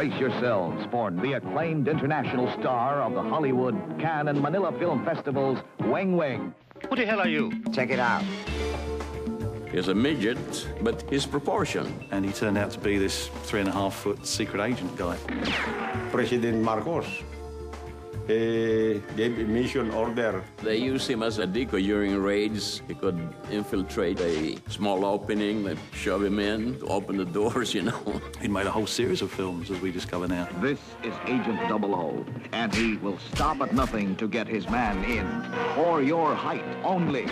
Brace yourselves for the acclaimed international star of the Hollywood, Cannes, and Manila Film Festival's Weng Weng. Who the hell are you? Check it out. He's a midget, but his proportion. And he turned out to be this 3.5-foot secret agent guy. President Marcos gave a mission order. They used him as a decoy during raids. He could infiltrate a small opening, they shove him in, to open the doors, you know. He made a whole series of films, as we discover now. This is Agent Double O, and he will stop at nothing to get his man in. For your height only.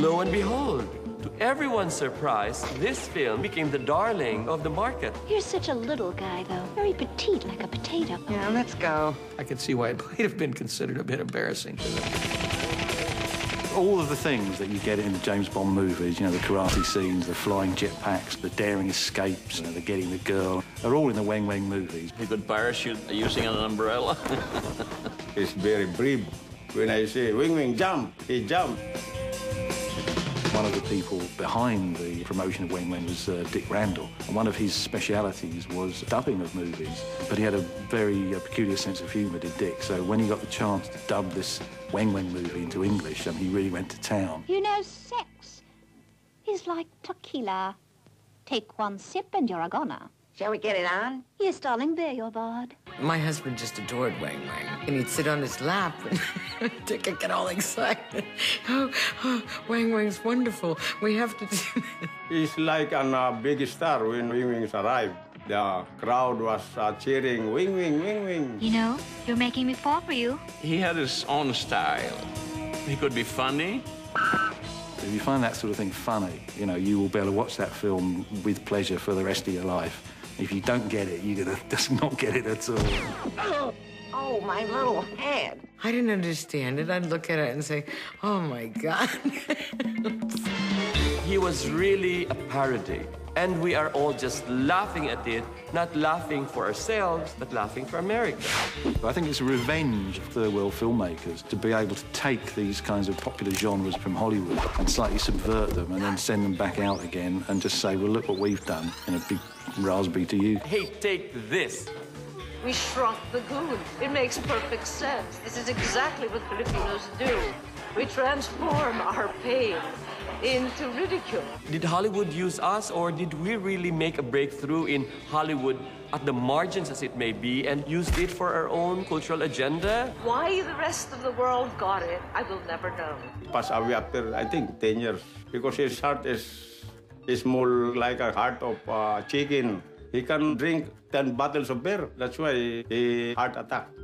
Lo and behold, to everyone's surprise, this film became the darling of the market. You're such a little guy, though. Very petite, like a potato. Yeah, let's go. I can see why it might have been considered a bit embarrassing to them. All of the things that you get in the James Bond movies, you know, the karate scenes, the flying jetpacks, the daring escapes, you know, the getting the girl, are all in the Weng Weng movies. He could parachute using an umbrella. It's very brief. When I say, Weng Weng, jump, he jumped. One of the people behind the promotion of Weng Weng was Dick Randall, and one of his specialities was dubbing of movies. But he had a very peculiar sense of humour, did Dick, so when he got the chance to dub this Weng Weng movie into English, he really went to town. You know, sex is like tequila. Take one sip and you're a goner. Shall we get it on? Yes, darling, there you're barred. My husband just adored Weng Weng, and he'd sit on his lap and Dick would get all excited. Oh, oh, Weng Weng's wonderful. We have to do it. It's like a big star when Weng Weng's arrived. The crowd was cheering, Weng Weng, Weng Weng. You know, you're making me fall for you. He had his own style. He could be funny. If you find that sort of thing funny, you know, you will be able to watch that film with pleasure for the rest of your life. If you don't get it, you're gonna just not get it at all. Oh, my little head. I didn't understand it. I'd look at it and say, oh, my God. He was really a parody. And we are all just laughing at it, not laughing for ourselves, but laughing for America. I think it's a revenge of third world filmmakers to be able to take these kinds of popular genres from Hollywood and slightly subvert them and then send them back out again and just say, well, look what we've done, and a big raspberry to you. Hey, take this. We shrunk the goon. It makes perfect sense. This is exactly what Filipinos do. We transform our pain into ridicule. Did Hollywood use us, or did we really make a breakthrough in Hollywood, at the margins as it may be, and used it for our own cultural agenda? Why the rest of the world got it, I will never know. It passed away after, I think, 10 years, because his heart is more like a heart of chicken. He can drink 10 bottles of beer. That's why he had heart attack.